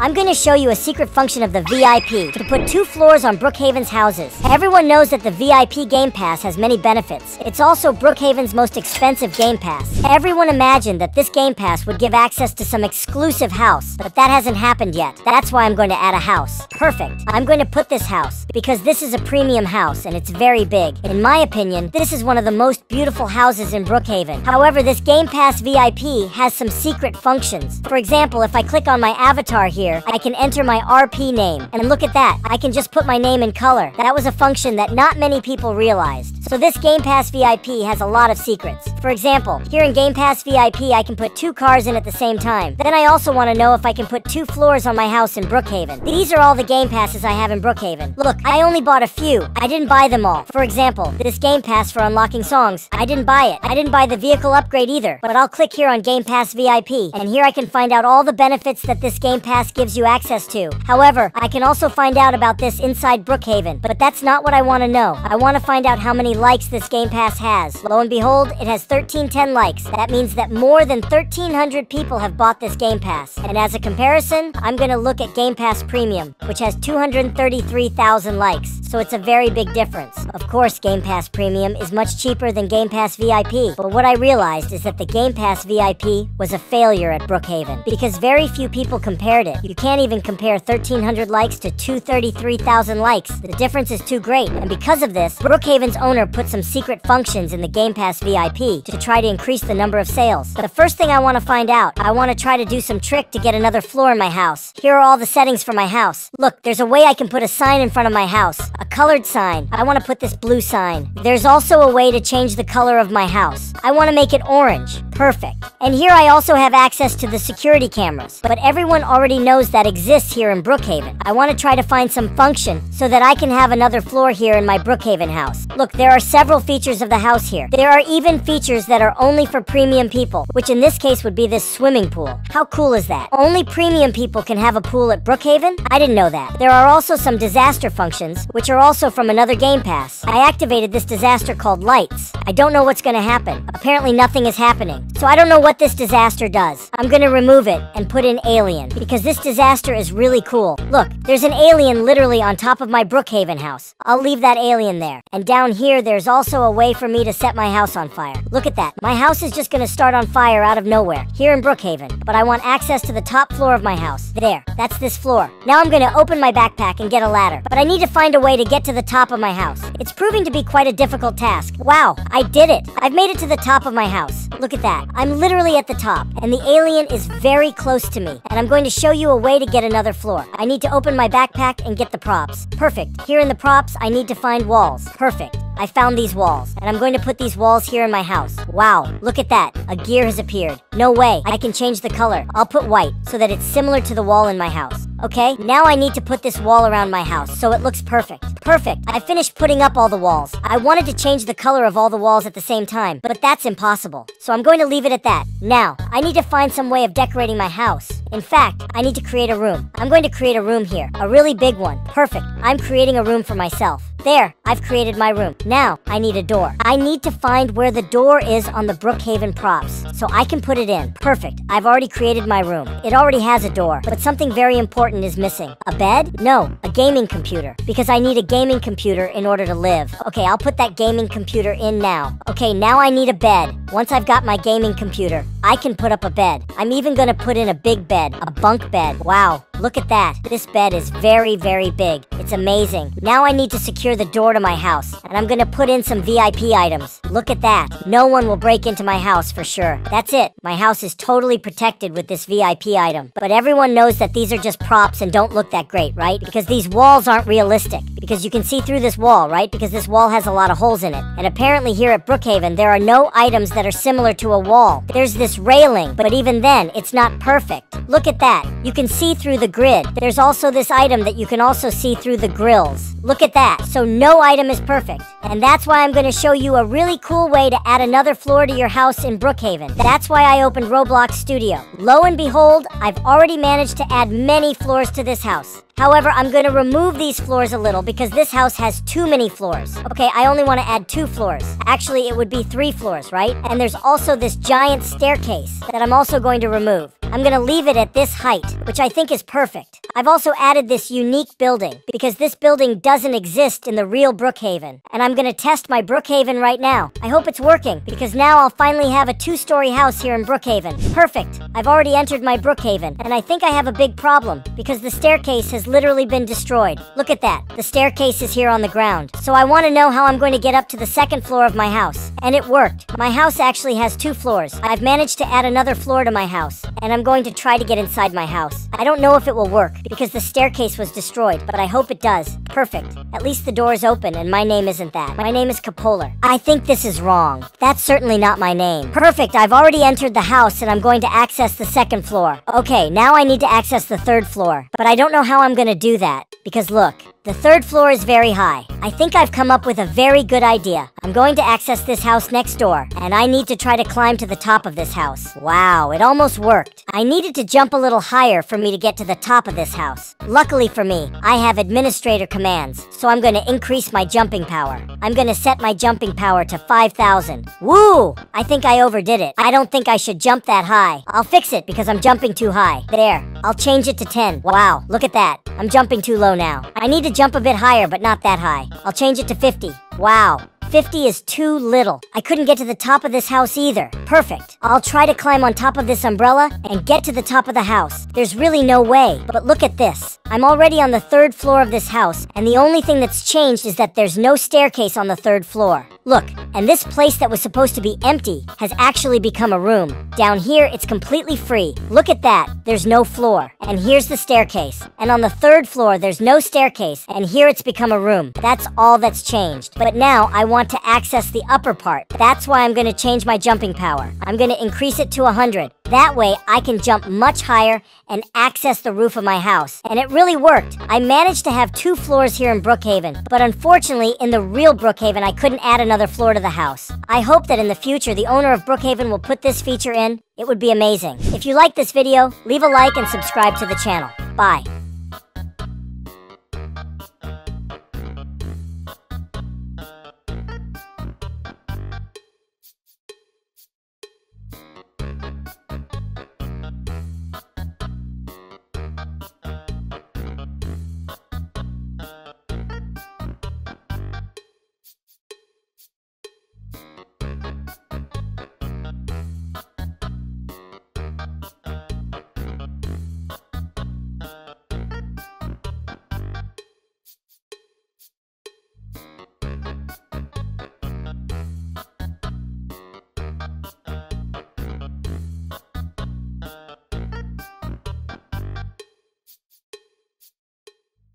I'm going to show you a secret function of the VIP to put 2 floors on Brookhaven's houses. Everyone knows that the VIP Game Pass has many benefits. It's also Brookhaven's most expensive Game Pass. Everyone imagined that this Game Pass would give access to some exclusive house, but that hasn't happened yet. That's why I'm going to add a house. Perfect. I'm going to put this house because this is a premium house and it's very big. In my opinion, this is one of the most beautiful houses in Brookhaven. However, this Game Pass VIP has some secret functions. For example, if I click on my avatar here, I can enter my RP name. And look at that, I can just put my name in color. That was a function that not many people realized. So this Game Pass VIP has a lot of secrets. For example, here in Game Pass VIP, I can put 2 cars in at the same time. Then I also want to know if I can put 2 floors on my house in Brookhaven. These are all the Game Passes I have in Brookhaven. Look, I only bought a few. I didn't buy them all. For example, this Game Pass for unlocking songs, I didn't buy it. I didn't buy the vehicle upgrade either. But I'll click here on Game Pass VIP, and here I can find out all the benefits that this Game Pass gives you access to. However, I can also find out about this inside Brookhaven, but that's not what I want to know. I want to find out how many likes this Game Pass has. Lo and behold, it has 1310 likes. That means that more than 1,300 people have bought this Game Pass. And as a comparison, I'm going to look at Game Pass Premium, which has 233,000 likes. So it's a very big difference. Of course, Game Pass Premium is much cheaper than Game Pass VIP, but what I realized is that the Game Pass VIP was a failure at Brookhaven because very few people compared it. You can't even compare 1,300 likes to 233,000 likes. The difference is too great, and because of this, Brookhaven's owner put some secret functions in the Game Pass VIP to try to increase the number of sales. The first thing I want to find out, I want to try to do some trick to get another floor in my house. Here are all the settings for my house. Look, there's a way I can put a sign in front of my house, a colored sign. I want to put this blue sign. There's also a way to change the color of my house. I want to make it orange. Perfect. And here I also have access to the security cameras, but everyone already knows that exists here in Brookhaven. I want to try to find some function so that I can have another floor here in my Brookhaven house. Look, there are several features of the house here. There are even features that are only for premium people, which in this case would be this swimming pool. How cool is that? Only premium people can have a pool at Brookhaven? I didn't know that. There are also some disaster functions, which are also from another Game Pass. I activated this disaster called Lights. I don't know what's going to happen. Apparently nothing is happening. So I don't know what this disaster does. I'm going to remove it and put in alien because this disaster is really cool. Look, there's an alien literally on top of my Brookhaven house. I'll leave that alien there. And down here, there's also a way for me to set my house on fire. Look at that. My house is just going to start on fire out of nowhere here in Brookhaven. But I want access to the top floor of my house. There. That's this floor. Now I'm going to open my backpack and get a ladder. But I need to find a way to get to the top of my house. It's proving to be quite a difficult task. Wow, I did it. I've made it to the top of my house. Look at that. I'm literally at the top, and the alien is very close to me, and I'm going to show you a way to get another floor. I need to open my backpack and get the props. Perfect. Here in the props, I need to find walls. Perfect. I found these walls, and I'm going to put these walls here in my house. Wow, look at that. A gear has appeared. No way. I can change the color. I'll put white so that it's similar to the wall in my house. Okay, now I need to put this wall around my house so it looks perfect. Perfect. I finished putting up all the walls. I wanted to change the color of all the walls at the same time, but that's impossible. So I'm going to leave it at that. Now, I need to find some way of decorating my house. In fact, I need to create a room. I'm going to create a room here. A really big one. Perfect. I'm creating a room for myself. There, I've created my room. Now, I need a door. I need to find where the door is on the Brookhaven props, so I can put it in. Perfect. I've already created my room. It already has a door, but something very important is missing. A bed? No, a gaming computer, because I need a gaming computer in order to live. Okay, I'll put that gaming computer in now. Okay, now I need a bed. Once I've got my gaming computer, I can put up a bed. I'm even going to put in a big bed, a bunk bed. Wow, look at that. This bed is very, very big. It's amazing. Now I need to secure the door to my house, and I'm going to put in some VIP items. Look at that. No one will break into my house for sure. That's it. My house is totally protected with this VIP item. But everyone knows that these are just props and don't look that great, right? Because these walls aren't realistic. Because you can see through this wall, right? Because this wall has a lot of holes in it. And apparently here at Brookhaven, there are no items that are similar to a wall. There's this railing, but even then, it's not perfect. Look at that. You can see through the grid. There's also this item that you can also see through the grills. Look at that. So no item is perfect. And that's why I'm going to show you a really cool way to add another floor to your house in Brookhaven. That's why I opened Roblox Studio. Lo and behold, I've already managed to add many floors to this house. However, I'm going to remove these floors a little because this house has too many floors. Okay, I only want to add 2 floors. Actually, it would be 3 floors, right? And there's also this giant staircase that I'm also going to remove. I'm going to leave it at this height, which I think is perfect. I've also added this unique building because this building doesn't exist in the real Brookhaven. And I'm going to test my Brookhaven right now. I hope it's working because now I'll finally have a 2-story house here in Brookhaven. Perfect. I've already entered my Brookhaven, and I think I have a big problem because the staircase has literally been destroyed. Look at that. The staircase is here on the ground. So I want to know how I'm going to get up to the 2nd floor of my house. And it worked. My house actually has 2 floors. I've managed to add another floor to my house. And I'm going to try to get inside my house. I don't know if it will work because the staircase was destroyed, but I hope it does. Perfect. At least the door is open and my name isn't that. My name is Kapolar. I think this is wrong. That's certainly not my name. Perfect. I've already entered the house and I'm going to access the 2nd floor. Okay, now I need to access the 3rd floor. But I don't know how I'm going to do that because look, the 3rd floor is very high. I think I've come up with a very good idea. I'm going to access this house next door, and I need to try to climb to the top of this house. Wow, it almost worked. I needed to jump a little higher for me to get to the top of this house. Luckily for me, I have administrator commands, so I'm going to increase my jumping power. I'm going to set my jumping power to 5,000. Woo! I think I overdid it. I don't think I should jump that high. I'll fix it because I'm jumping too high. There. I'll change it to 10. Wow, look at that. I'm jumping too low now. I need to jump a bit higher, but not that high. I'll change it to 50. Wow. 50 is too little. I couldn't get to the top of this house either. Perfect. I'll try to climb on top of this umbrella and get to the top of the house. There's really no way, but look at this. I'm already on the 3rd floor of this house, and the only thing that's changed is that there's no staircase on the 3rd floor. Look, and this place that was supposed to be empty has actually become a room. Down here, it's completely free. Look at that. There's no floor. And here's the staircase. And on the 3rd floor, there's no staircase, and here it's become a room. That's all that's changed. But now, I want to access the upper part. That's why I'm going to change my jumping power. I'm going to increase it to 100. That way, I can jump much higher and access the roof of my house. And it really worked. I managed to have 2 floors here in Brookhaven, but unfortunately, in the real Brookhaven, I couldn't add another floor to the house. I hope that in the future, the owner of Brookhaven will put this feature in. It would be amazing. If you like this video, leave a like and subscribe to the channel. Bye.